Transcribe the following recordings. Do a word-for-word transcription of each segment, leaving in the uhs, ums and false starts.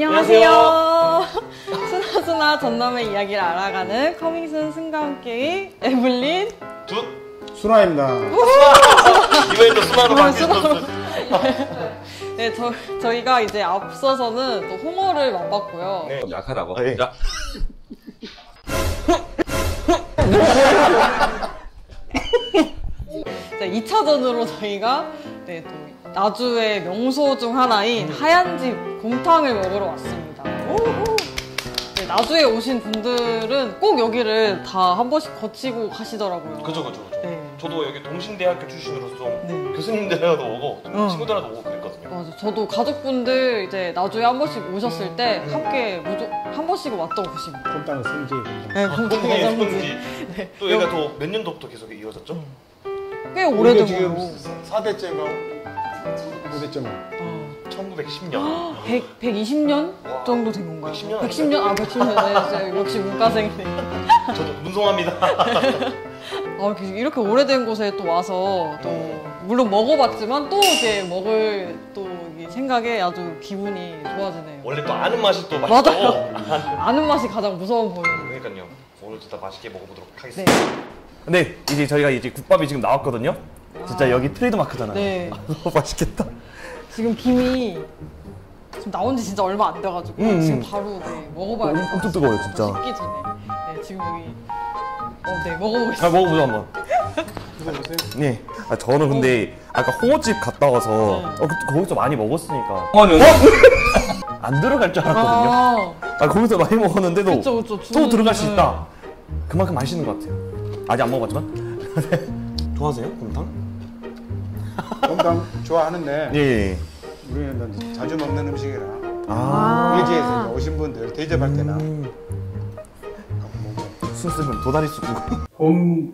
안녕하세요. 순화순화 전남의 이야기를 알아가는 커밍순 순과 함께의 에블린 두 순화입니다. 이번에도 순화로 바뀌었어. 네, 저, 저희가 이제 앞서서는 또 홍어를 맛봤고요. 네, 좀 약하다고. 아, 예. 자. 자, 이 차전으로 저희가 네, 또 나주의 명소 중 하나인 하얀집 곰탕을 먹으러 왔습니다. 네, 나주에 오신 분들은 꼭 여기를 다 한 번씩 거치고 가시더라고요. 그죠, 그죠, 그죠. 네. 저도 여기 동신대학교 출신으로서 네. 교수님들도 오고 어. 친구들도 오고 그랬거든요. 맞아, 저도 가족분들 이제 나주에 한 번씩 오셨을 때 함께 무조, 한 번씩 왔다고 보시면 돼요. 곰탕의 성지. 네, 곰탕의 아, 성지. 네. 또 얘가 또 몇 년도부터 계속 이어졌죠? 음. 꽤 오래된 거예요. 지금 사 대째가 오 대째 어. 천구백십 년 백, 백이십 년 와. 정도 된 건가요? 백십 년? 백십 년? 아, 백십 년. 네, 역시 문과생이네요. 저도 문송합니다. 아, 이렇게 오래된 곳에 또 와서 또 물론 먹어봤지만 또 이제 먹을 또 생각에 아주 기분이 좋아지네요. 원래 또 아는 맛이 또 맛있어. 맞아요. 아는 맛이 가장 무서운 법이에요. 그러니까요. 오늘도 다 맛있게 먹어보도록 하겠습니다. 네. 근데 이제 저희가 이제 국밥이 지금 나왔거든요. 아, 진짜 여기 트레이드마크잖아요. 네. 아, 맛있겠다. 지금 김이 지금 나온 지 진짜 얼마 안 돼가지고 음. 지금 바로 네, 먹어봐야 돼요. 엄청 뜨거워요 진짜. 식기 전에. 네, 지금 여기 어, 네, 먹어보겠습니다. 잘 먹어보죠 한번. 드셔보세요. 네. 아, 저는 근데 아까 홍어집 갔다 와서 네. 어, 거기서 많이 먹었으니까 어? 안 들어갈 줄 알았거든요. 아, 아 거기서 많이 먹었는데도 그쵸, 그쵸, 주문, 또 들어갈 수 있다. 네. 그만큼 맛있는 것 같아요. 아직 안 먹어봤지만? 좋아하세요? 곰탕? 곰탕 좋아하는데 예. 우리는 자주 먹는 음식이라 아 외지에서 오신 분들 대접할 때나 음. 순수는 도다리숯국 봄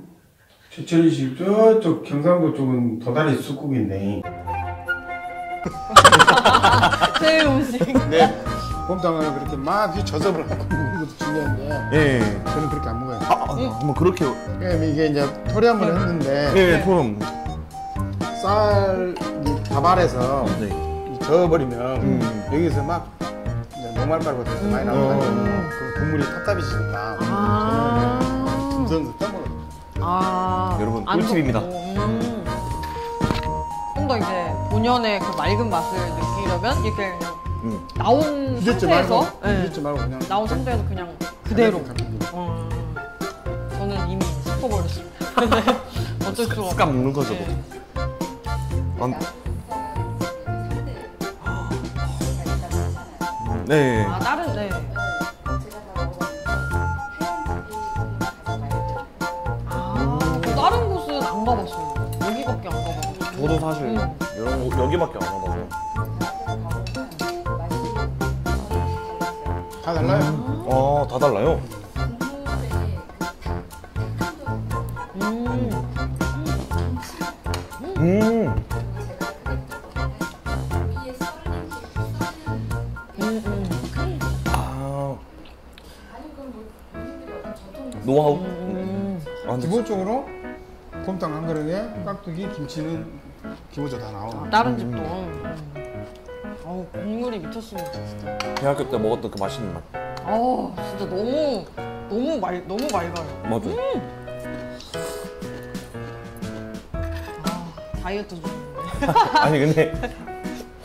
제천시 저쪽 경상도 쪽은 도다리숯국인데 제 음식 네. 곰탕은 그렇게 막 저접을 하고 먹는 것도 중요한데 예. 저는 그렇게 안 먹어요. 아, 아, 응? 뭐 그렇게 네, 이게 이제 토리 한번 응. 했는데 예, 네. 토렴 쌀 다발해서 네. 저어버리면 음. 여기서 막 녹말빨고 돼서 음. 많이 나오거든요. 음. 그 국물이 탑탑해지니까 아 저는 듬성듬성 떠먹어요. 아 여러분 꿀팁입니다. 음. 좀 더 이제 본연의 그 맑은 맛을 느끼려면 이렇게 음. 나온 상태에서 네. 나온 상태에서 그냥 그대로 어. 저는 이미 섞어버렸습니다. 어쩔 수가 없어요. 습관 먹는 거죠. 네. 안... 네. 아 다른 네. 아 뭐 다른 곳은 안 가봤어요. 여기밖에 안 가봤어요. 저도 사실 음. 여러, 여기밖에 안 가봤어요. 다 달라요. 아, 다 달라요. 음. 음. 아. 노하우. 음. 아, 기본적으로 곰탕 한 그릇에 깍두기, 김치는 기본적으로 다 나와. 다른 집도. 음. 아우 국물이 미쳤습니다 진짜. 대학교 때 먹었던 그 맛있는 맛. 아우 진짜 너무 너무 말 너무 맑아요. 맞아. 음! 아 다이어트 좀. 아니 근데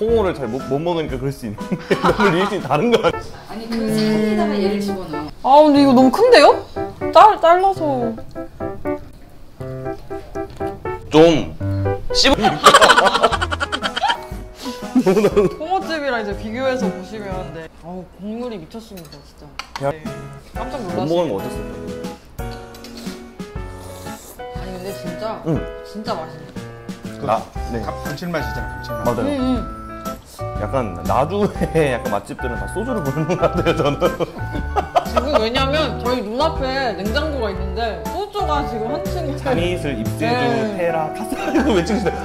홍어를 잘 못 못 먹으니까 그럴 수 있는데 너무 리액션이 다른 거 같아. 아니 그 사진에다가 얘를 집어넣어. 아 근데 이거 너무 큰데요? 짤 잘라서. 좀 씹어. 홍어집이랑 이제 비교해서 보시면 네. 아우 국물이 미쳤습니다 진짜. 네. 깜짝 놀랐어요. 못 먹은 거 어땠어요? 아니 근데 진짜 응. 진짜 맛있네요. 나 네. 감칠맛이잖아 감칠맛. 맞아요. 음, 음. 약간 나주에 약간 맛집들은 다 소주를 부르는 것 같아요 저는. 지금 왜냐면 저희 눈앞에 냉장고가 있는데 소주가 지금 한층. 잔이슬 입술주 네. 테라 카스라고 외치는데.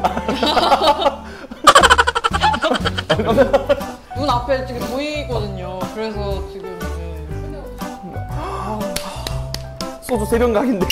눈 앞에 지금 보이거든요. 그래서 지금 네. 소주 세 병 각인데.